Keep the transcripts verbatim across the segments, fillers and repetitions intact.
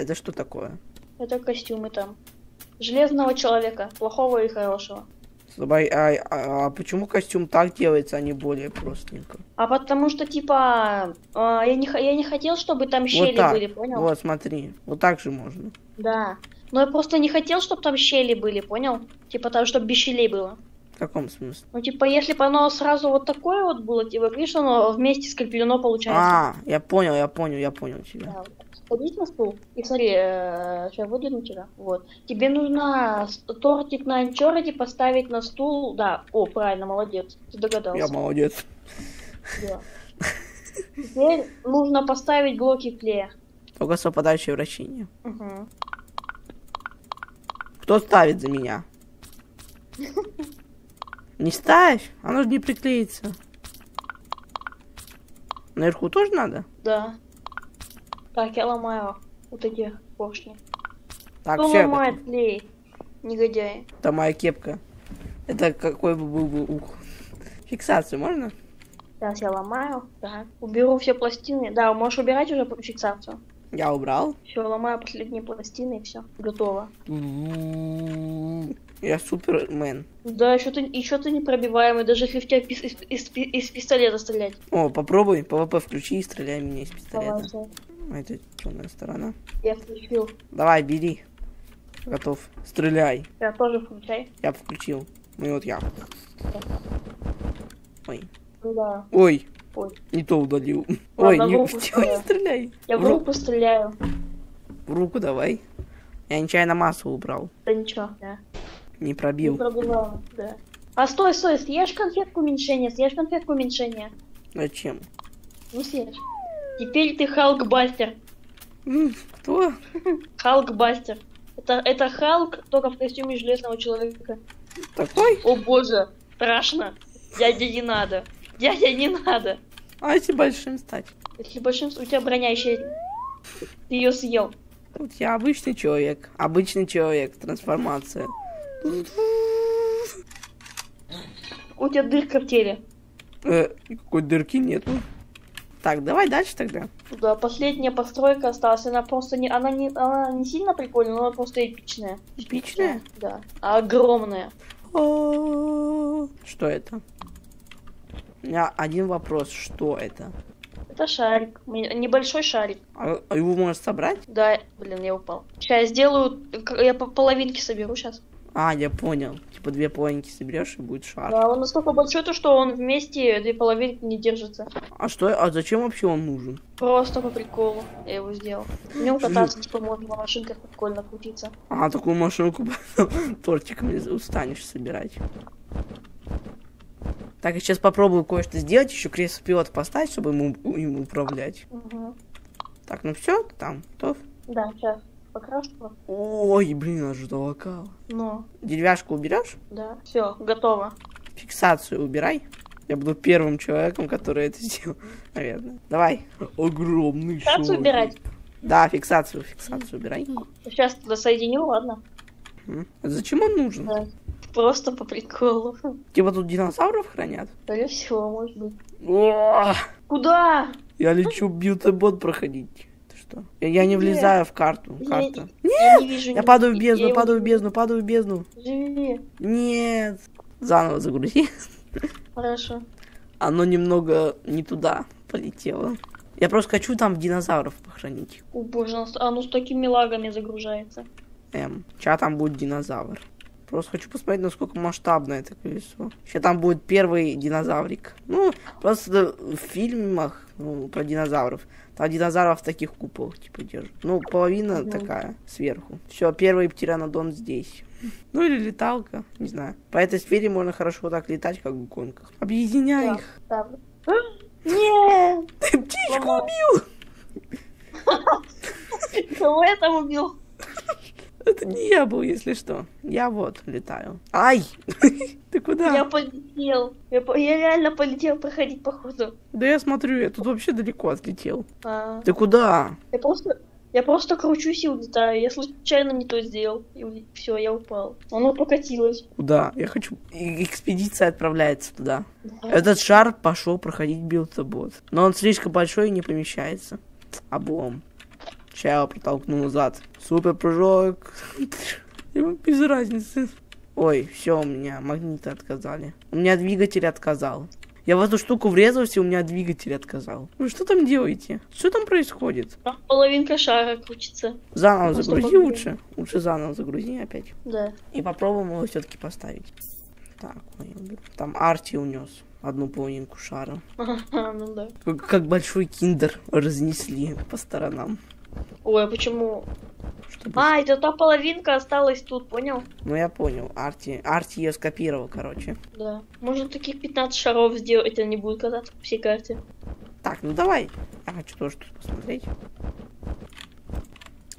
Это что такое? Это костюмы там. Железного человека, плохого и хорошего. Слушай, а, а, а почему костюм так делается, а не более простенько? А потому что, типа, а, я, не, я не хотел, чтобы там щели вот были, понял? Вот, смотри, вот так же можно. Да, но я просто не хотел, чтобы там щели были, понял? Типа там, чтобы без щелей было. В каком смысле? Ну, типа, если бы оно сразу вот такое вот было, типа, видишь, оно вместе скреплено получается. А, я понял, я понял, я понял тебя. Да. Садись на стул и смотри, сейчас э, выдвину тебя. Вот. Тебе нужно тортик на анчороде поставить на стул. Да, о, правильно, молодец. Ты догадался. Я молодец. Да. Теперь нужно поставить блоки клея. Только совпадающее вращение. Угу. Кто ставит за меня? Не ставь, оно же не приклеится. Наверху тоже надо? Да. Так, я ломаю вот эти поршни. Так, кто все ломает клей? Негодяи. Это моя кепка. Это какой бы был бы ух. Фиксацию можно? Сейчас я ломаю. Да. Уберу все пластины. Да, можешь убирать уже фиксацию. Я убрал. Все, ломаю последние пластины и все. Готово. Я супермен. Да, еще ты, еще ты непробиваемый, даже если в тебя пис, из, из, из пистолета стрелять. О, попробуй, пэ вэ пэ включи и стреляй меня из пистолета. Давай, это темная сторона. Я включил. Давай, бери. Готов. Стреляй. Я тоже включай. Я включил. Ну и вот я. Да. Ой. Да. Ой. Ой. Не то удалил. Ладно, ой, не стреляй. стреляй. Я в, в руку стреляю. В руку давай. Я нечаянно массу убрал. Да ничего. Да. Не пробил. Не пробивал, да. А стой, стой, съешь конфетку уменьшения, съешь конфетку уменьшения. Зачем? Ну съешь. Теперь ты Халкбастер. Кто? Халкбастер. Это, это Халк, только в костюме Железного Человека. Такой? О боже, страшно. Дядя, не надо. Дядя, не надо. А если большим стать? Если большим, у тебя броня еще. Ты ее съел. Вот я обычный человек. Обычный человек. Трансформация. У тебя дырка в теле. Э, какой дырки нету. Так, давай дальше тогда. Да, последняя постройка осталась. Она просто не, она не, она не сильно прикольная, но она просто эпичная. Эпичная? Да. Огромная. Что это? У меня один вопрос. Что это? Это шарик. Небольшой шарик. А, а его можно собрать? Да. Блин, я упал. Сейчас я сделаю... Я по половинке соберу сейчас. А, я понял. Типа две половинки соберешь и будет шар. Да, он настолько большой, то что он вместе две половинки не держится. А что? А зачем вообще он нужен? Просто по приколу я его сделал. В нем кататься типа можно на машинках прикольно крутиться. А, такую машинку тортиком устанешь собирать. Так, я сейчас попробую кое-что сделать, еще кресло-пилот поставить, чтобы ему им управлять. Угу. Так, ну все, там, готов? Да, сейчас. Покраску. Ой, блин, аж долокало. Ну. Деревяшку уберешь? Да. Все, готово. Фиксацию убирай. Я буду первым человеком, который это сделал, наверное. Давай. Огромный шаг. Фиксацию шоу. Убирать? Да, фиксацию, фиксацию убирай. Сейчас туда соединю, ладно. А зачем он нужен? Да. Просто по приколу. Типа тут динозавров хранят? Скорее всего, может быть. О! Куда? Я лечу Build a Boat проходить. Я, я не влезаю в карту. Карта. Я, Нет! Я, вижу, я падаю в бездну, я падаю в бездну, падаю в бездну. Живи. Нет. Заново загрузи. Хорошо. Оно немного не туда полетело. Я просто хочу там динозавров похоронить. О боже, оно с такими лагами загружается. Эм, сейчас там будет динозавр. Просто хочу посмотреть, насколько масштабно это колесо. Сейчас там будет первый динозаврик. Ну, просто в фильмах ну, про динозавров. Там динозавров в таких куполах, типа, держат. Ну, половина угу. такая, сверху. Все, первый птеранодон здесь. Ну, или леталка, не знаю. По этой сфере можно хорошо вот так летать, как в гонках. Объединяй да, их. Да. Нет! Ты птичку Мама. убил! Кого я там убил? Это не я был, если что. Я вот летаю. Ай! Ты куда? Я полетел. Я, по... я реально полетел проходить походу. Да я смотрю, я тут вообще далеко отлетел. А -а -а. Ты куда? Я просто, я просто кручусь и улетаю. Я случайно не то сделал. И все, я упал. Оно покатилось. Куда? Я хочу... Э Экспедиция отправляется туда. Да. Этот шар пошел проходить Build a Boat. Но он слишком большой и не помещается. Облом. Чао протолкнул назад. Супер прыжок. Ему без разницы. Ой, все, у меня магниты отказали. У меня двигатель отказал. Я в эту штуку врезался, у меня двигатель отказал. Вы что там делаете? Что там происходит? Половинка шара крутится. Заново ну, загрузи лучше. Лучше заново загрузи опять. Да. И попробуем его все-таки поставить. Так, там Арти унес одну половинку шара. Ага, ну да. Как, как большой киндер разнесли по сторонам. Ой, а почему? Чтобы... А, это та половинка осталась тут, понял? Ну я понял, Арти, Арти ее скопировал, короче. Да, можно таких пятнадцать шаров сделать, они будут кататься по всей карте. Так, ну давай, я хочу тоже тут посмотреть.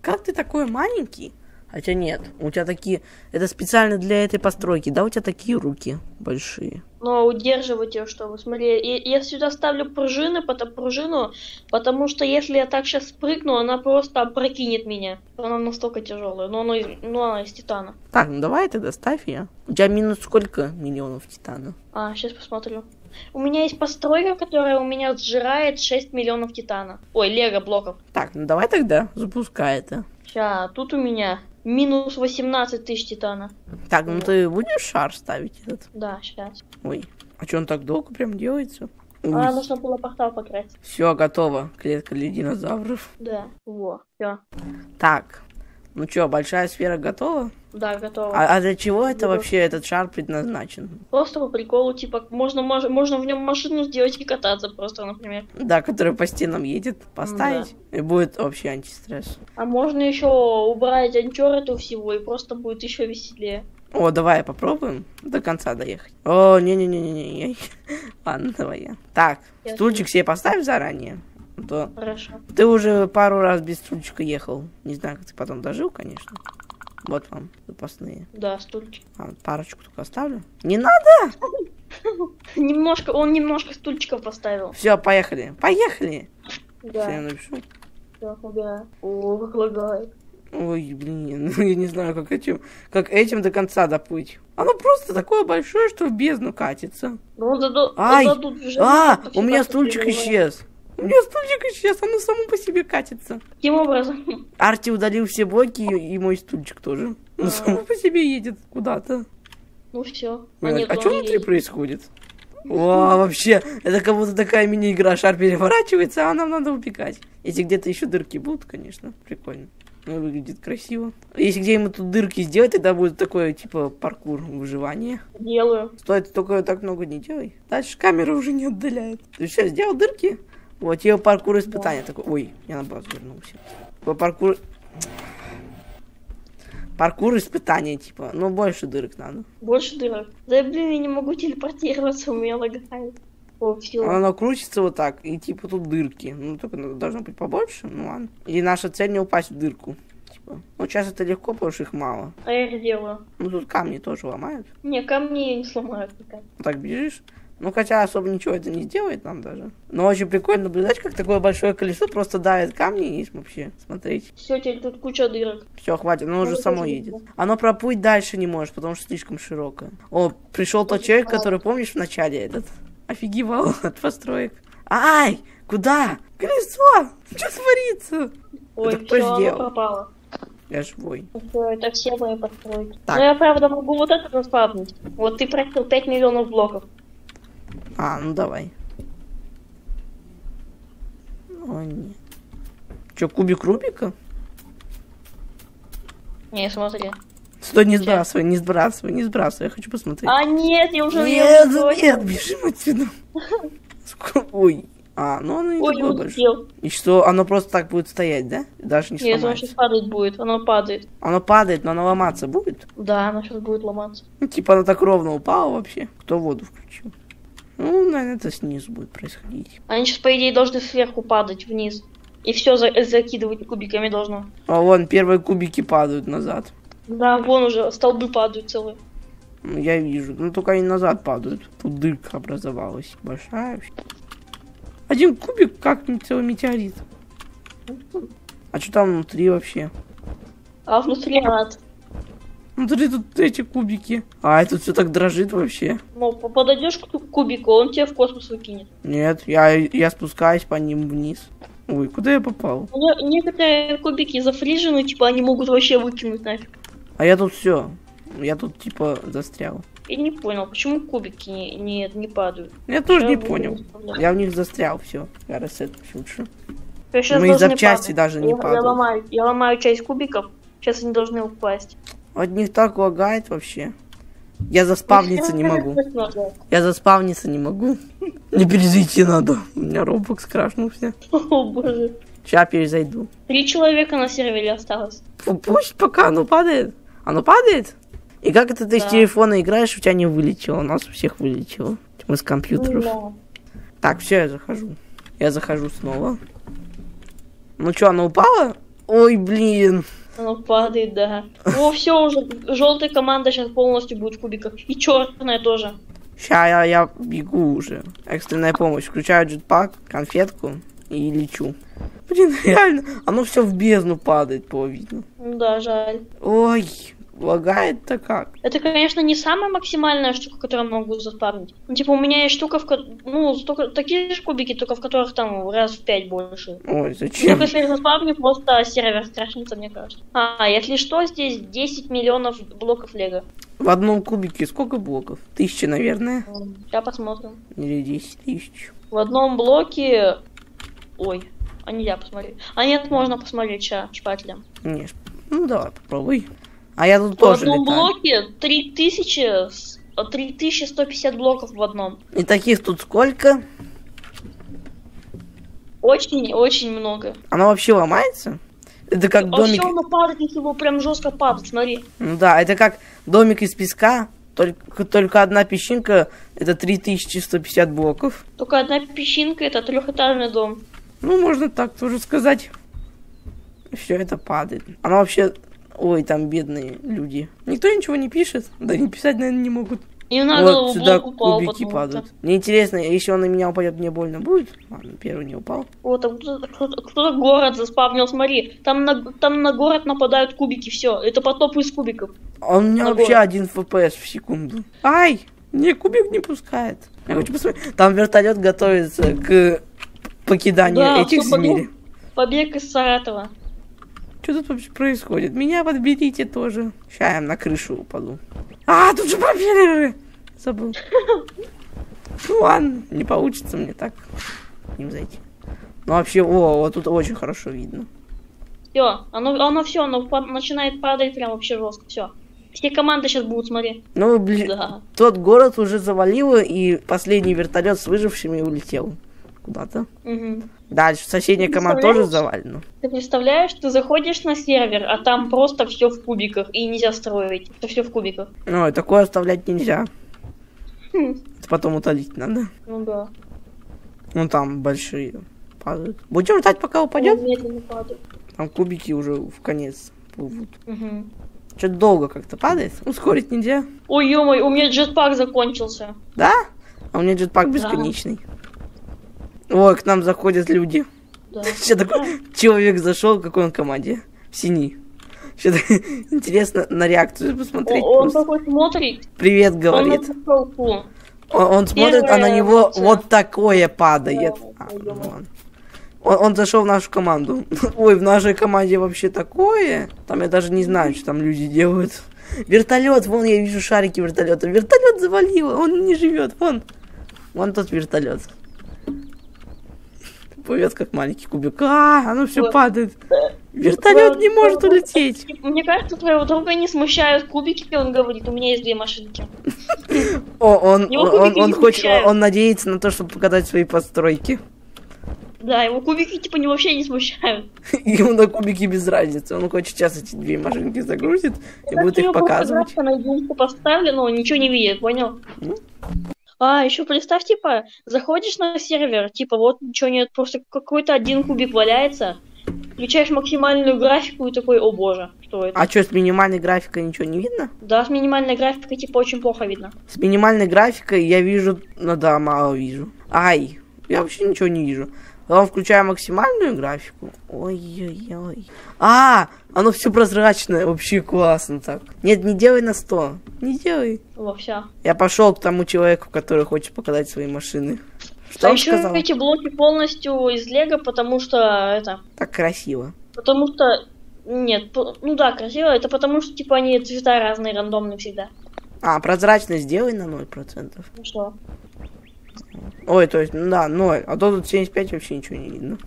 Как ты такой маленький? Хотя нет, у тебя такие, это специально для этой постройки, да, у тебя такие руки большие. Но удерживать ее, чтобы, смотри, и, я сюда ставлю пружины, потом пружину, потому что если я так сейчас спрыгну, она просто опрокинет меня. Она настолько тяжелая, но она, ну, она из титана. Так, ну давай тогда ставь ее. У тебя минус сколько миллионов титана? А, сейчас посмотрю. У меня есть постройка, которая у меня сжирает шесть миллионов титана. Ой, лего блоков. Так, ну давай тогда запускай это. Сейчас, тут у меня... минус восемнадцать тысяч титана. Так, ну ты будешь шар ставить этот? Да, сейчас. Ой, а что он так долго прям делается? А, нужно было портал покрасить. Все, готово. Клетка для динозавров. Да, во, все. Так, ну что, большая сфера готова? Да, готова. А, а для чего это Буду. вообще этот шар предназначен? Просто по приколу, типа, можно, можно в нем машину сделать и кататься просто, например. Да, которая по стенам едет, поставить, да. И будет вообще антистресс. А можно еще убрать анчор этого всего, и просто будет еще веселее. О, давай попробуем до конца доехать. О, не-не-не-не-не. Ладно, давай я. Так, я стульчик себе поставь заранее. То... Хорошо. Ты уже пару раз без стульчика ехал. Не знаю, как ты потом дожил, конечно. Вот вам запасные. Да, стульчик. А, парочку только оставлю. Не надо! Немножко, он немножко стульчиков поставил. Все, поехали. Поехали! Да. Все, я напишу. Все, убираю. О, как лагает. Ой, блин, ну я не знаю, как этим, как этим до конца доплыть. Оно просто такое большое, что в бездну катится. Ну, зато, Ай! зато тут уже а, у меня стульчик исчез. У меня стульчик исчез, оно само по себе катится. Каким образом? Арти удалил все блоки и, и мой стульчик тоже. Он а -а -а. само по себе едет куда-то. Ну все. А, нет, а что внутри едет. происходит? О, вообще, это как будто такая мини-игра. Шар переворачивается, а нам надо убегать. Если где-то еще дырки будут, конечно, прикольно. Ну, выглядит красиво. Если где ему тут дырки сделать, тогда будет такое, типа, паркур выживания. Делаю. Стоит только так много не делай. Дальше камера уже не отдаляет. Ты сейчас сделал дырки? Вот ее паркур испытания да. такой. Ой, я наоборот вернулся. Паркур... Паркур испытания, типа. Ну, больше дырок надо. Больше дырок. Да, блин, я не могу телепортироваться, у меня лагает. О, все. Она крутится вот так, и типа тут дырки. Ну, только должно быть побольше, ну ладно. И наша цель не упасть в дырку. Типа. Ну, сейчас это легко, потому что их мало. А я их делаю. Ну, тут камни тоже ломают. Не, камни не сломают пока. Так бежишь? Ну, хотя особо ничего это не сделает нам даже. Но очень прикольно наблюдать, как такое большое колесо просто давит камни и вообще смотреть. Все, теперь тут куча дырок. Все, хватит, оно ну, уже само едет. Оно проплыть дальше не может, потому что слишком широкое. О, пришел тот человек, который, помнишь, в начале этот? Офигевал от построек. Ай, куда? Колесо! Что творится? Ой, это кто сделал? Пропало. Я живой. Это все мои постройки. Так. Но я, правда, могу вот это наспавнить. Вот ты просил пять миллионов блоков. А, ну давай. О, нет. Че, кубик Рубика? Не, смотри. Стой, не сбрасывай, не сбрасывай, не сбрасывай. Я хочу посмотреть. А, нет, я уже... Нет, не нет, бежим отсюда. Ой. А, ну оно и такое большое. И что, оно просто так будет стоять, да? Даже не сломается. Нет, оно сейчас падать будет, оно падает. Оно падает, но оно ломаться будет? Да, оно сейчас будет ломаться. Типа оно так ровно упало вообще. Кто воду включил? Ну, наверное, это снизу будет происходить. Они сейчас, по идее, должны сверху падать вниз. И все за закидывать кубиками должно. А вон, первые кубики падают назад. Да, вон уже столбы падают целые. Я вижу. Ну, только они назад падают. Тут дырка образовалась. Большая вообще. Один кубик как целый метеорит. А что там внутри вообще? А внутри ад. Смотри, тут эти кубики. А, это все так дрожит вообще. Ну, подойдешь к кубику, он тебя в космос выкинет. Нет, я, я спускаюсь по ним вниз. Ой, куда я попал? У меня некоторые кубики зафрижены, типа они могут вообще выкинуть нафиг. А я тут все. Я тут типа застрял. Я не понял, почему кубики не, не, не падают. Я тоже я не понял. Не я в них застрял, все. Я рассетил лучше. Мои запчасти падать. даже не я, падают. Я ломаю, я ломаю часть кубиков, сейчас они должны упасть. От них так лагает вообще. Я заспавниться не могу. Я заспавниться не могу. Не перезайти надо. У меня Roblox крашнулся. О боже. Сейчас перезайду. Три человека на сервере осталось. Пусть пока оно падает. Оно падает? И как это ты да. с телефона играешь, у тебя не вылетело? У нас у всех вылетело. Мы с компьютеров. Да. Так, все, я захожу. Я захожу снова. Ну что, оно упало? Ой, блин. Оно падает, да. О, все уже. Желтая команда сейчас полностью будет в кубиках. И черная тоже. Ща я, я бегу уже. Экстренная помощь. Включаю джетпак, конфетку и лечу. Блин, реально. Оно все в бездну падает, по видно. Да, жаль. Ой. Лагает-то как? Это, конечно, не самая максимальная штука, которую я могу заспавнить. Ну, типа, у меня есть штука, в ко... ну, столько... такие же кубики, только в которых там раз в пять больше. Ой, зачем? Ну, если я заспавню, просто сервер страшнится, мне кажется. А, если что, здесь десять миллионов блоков лего. В одном кубике сколько блоков? Тысяча, наверное? Сейчас посмотрим. Или десять тысяч. В одном блоке... Ой, а нельзя посмотреть. А нет, можно посмотреть, ща, шпателем. Нет, ну давай, попробуй. А я тут в тоже летаю. В одном блоке три тысячи сто пятьдесят блоков в одном. И таких тут сколько? Очень-очень много. Оно вообще ломается? Это как а домик... Вообще оно падает, если его прям жестко падает, смотри. Ну да, это как домик из песка, только, только одна песчинка, это три тысячи сто пятьдесят блоков. Только одна песчинка, это трехэтажный дом. Ну, можно так тоже сказать. Все это падает. Оно вообще... Ой, там бедные люди. Никто ничего не пишет. Да не писать, наверное, не могут. Не надо, вот сюда кубики падают. Мне интересно, если он на меня упадет, мне больно будет? Ладно, первый не упал. О, там кто-то город заспавнил, смотри. Там на, там на город нападают кубики, все. Это потоп из кубиков. А у меня на вообще город. один эф пэ эс в секунду. Ай, мне кубик не пускает. Я хочу посмотреть. Там вертолет готовится к покиданию да, этих земель. Побег из Саратова. Что тут вообще происходит? Меня подберите тоже. Сейчас я на крышу упаду. А, тут же пропеллеры! Забыл. Ну ладно, не получится мне так к ним зайти. Ну вообще, о, вот тут очень хорошо видно. Все, оно, оно все, оно начинает падать прям вообще жестко, все. Все команды сейчас будут смотреть. Ну, блин, да. Тот город уже завалило, и последний вертолет с выжившими улетел куда-то. Угу. Дальше соседняя команда тоже завалена. Ты представляешь, ты заходишь на сервер, а там просто все в кубиках, и нельзя строить, это все в кубиках. Ну, и такое оставлять нельзя. Это потом удалить надо. Ну да. Ну там большие падают. Будем ждать, пока упадет? Медленно падают. Там кубики уже в конец плывут. Угу. Что-то долго как-то падает, ускорить нельзя. Ой, ё-моё, у меня джетпак закончился. Да? А у меня джетпак бесконечный. Ой, к нам заходят люди. Да. Сейчас такой человек зашел, какой он команде? В синий. Сейчас интересно на реакцию посмотреть. О, он такой смотрит. Привет, говорит. Он, он, он смотрит, а на него лица. Вот такое падает. Да, а, ну, он он зашел в нашу команду. Ой, в нашей команде вообще такое. Там я даже не знаю, что там люди делают. Вертолет, вон я вижу шарики вертолета. Вертолет завалило, он не живет. Вон, вон тот вертолет. Повет как маленький кубик. А, оно все падает. Вертолет не может улететь. Мне кажется, твоего друга не смущают кубики, он говорит, у меня есть две машинки. О, он, он, он хочет, он надеется на то, чтобы показать свои постройки. Да, его кубики типа не вообще не смущают. Ему на кубики без разницы. Он хочет сейчас эти две машинки загрузит и будет их показывать. На единку поставлено, он ничего не видит, понял? А, еще представь, типа, заходишь на сервер, типа, вот ничего нет, просто какой-то один кубик валяется, включаешь максимальную графику и такой, о боже, что это? А что, с минимальной графикой ничего не видно? Да, с минимальной графикой, типа, очень плохо видно. С минимальной графикой я вижу, ну да, мало вижу. Ай, я вообще ничего не вижу. Потом включаю максимальную графику. Ой-ой-ой. А, оно все прозрачное, вообще классно так. Нет, не делай на сто. Не делай. Во, все. Я пошел к тому человеку, который хочет показать свои машины. Что а еще сказала? Эти блоки полностью из лего, потому что это... Так красиво. Потому что... Нет, по... ну да, красиво. Это потому что, типа, они цвета разные, рандомные всегда. А, прозрачность сделай на ноль процентов. Ну что? Ой, то есть, ну да, ноль. А то тут семьдесят пять вообще ничего не видно.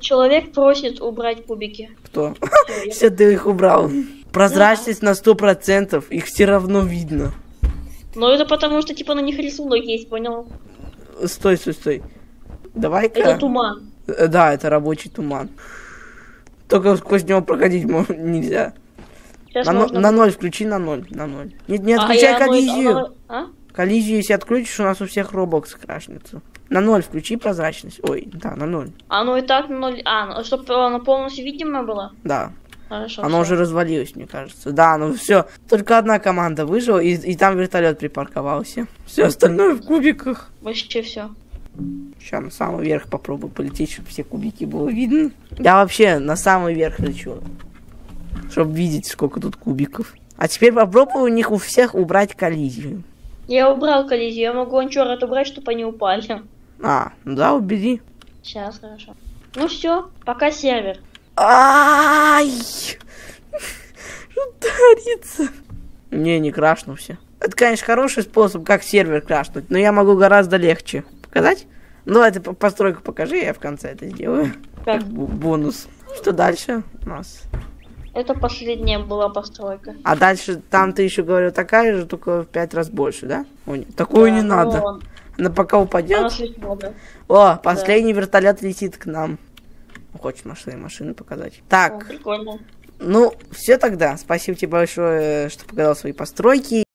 Человек просит убрать кубики. Кто? Все, ты их убрал. Прозрачность на сто процентов, их все равно видно. Ну это потому что, типа, на них рисунок есть, понял? Стой, стой, стой. Давай-ка. Это туман. Да, это рабочий туман. Только сквозь него проходить нельзя. На, можно... на ноль включи, на ноль, на ноль. Не, не отключай а коллизию. Ноль, а? Коллизию, если отключишь, у нас у всех Roblox крашнется. На ноль включи прозрачность. Ой, да, на ноль. А ну и так на ноль. А, чтобы оно полностью видимое было? Да. Хорошо. Оно все. Уже развалилось, мне кажется. Да, ну все. Только одна команда выжила, и, и там вертолет припарковался. Все остальное в кубиках. Вообще все. Сейчас на самый верх попробую полететь, чтобы все кубики было видно. Я вообще на самый верх лечу. Чтобы видеть, сколько тут кубиков. А теперь попробую у них у всех убрать коллизию. Я убрал коллизию, я могу анчора отобрать, чтобы они упали. А, ну да, убери. Сейчас, хорошо. Ну все, пока сервер. Ай! Ударится. Не, не крашнулся. Это, конечно, хороший способ, как сервер крашнуть, но я могу гораздо легче. Показать? Ну, это постройку покажи, я в конце это сделаю. Как бонус. Что дальше у нас? Это последняя была постройка. А дальше там ты еще говорил такая же, только в пять раз больше, да? О, нет, такую да, не надо. Он... Она пока упадет. Она О, последний да. вертолет летит к нам. Хочешь машины, машины показать? Так. О, прикольно. Ну, все тогда. Спасибо тебе большое, что показал свои постройки.